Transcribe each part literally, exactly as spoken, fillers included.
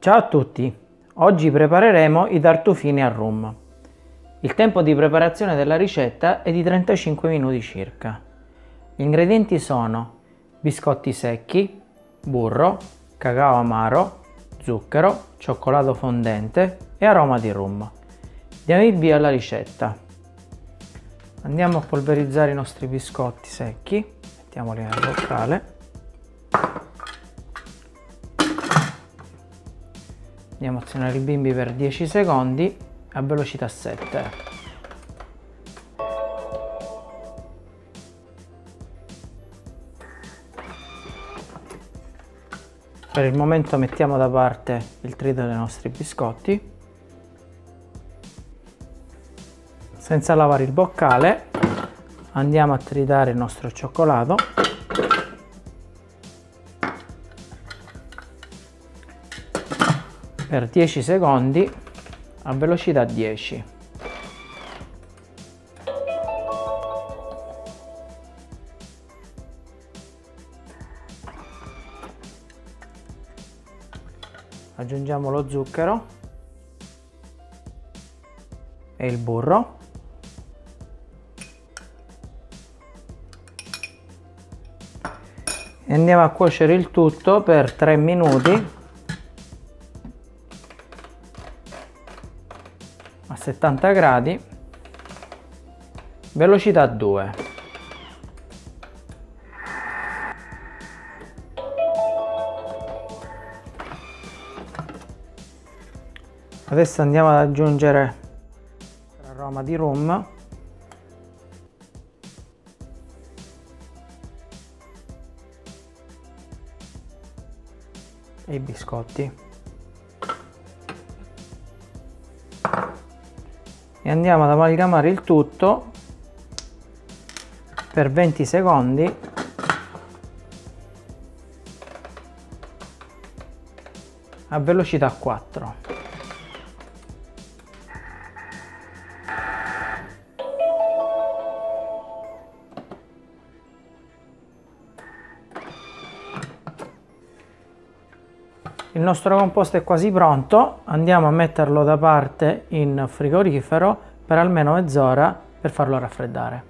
Ciao a tutti, oggi prepareremo i tartufini al rum. Il tempo di preparazione della ricetta è di trentacinque minuti circa. Gli ingredienti sono biscotti secchi, burro, cacao amaro, zucchero, cioccolato fondente e aroma di rum. Diamo il via alla ricetta. Andiamo a polverizzare i nostri biscotti secchi, mettiamoli nel boccale. Andiamo a azionare il bimby per dieci secondi a velocità sette. Per il momento mettiamo da parte il trito dei nostri biscotti. Senza lavare il boccale andiamo a tritare il nostro cioccolato. Per dieci secondi a velocità dieci. Aggiungiamo lo zucchero e il burro. E andiamo a cuocere il tutto per tre minuti a settanta gradi, velocità due. Adesso andiamo ad aggiungere l'aroma di rum. E i biscotti. E andiamo ad amalgamare il tutto per venti secondi a velocità quattro. Il nostro composto è quasi pronto, andiamo a metterlo da parte in frigorifero per almeno mezz'ora per farlo raffreddare.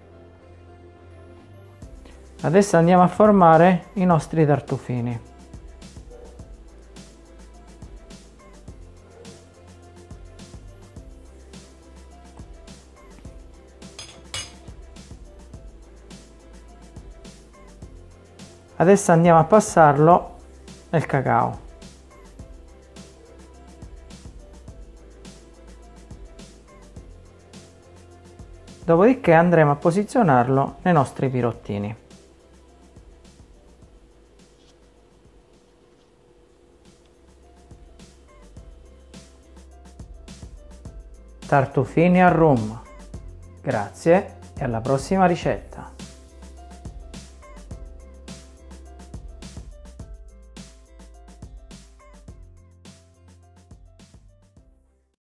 Adesso andiamo a formare i nostri tartufini. Adesso andiamo a passarlo nel cacao. Dopodiché andremo a posizionarlo nei nostri pirottini. Tartufini al rum. Grazie e alla prossima ricetta!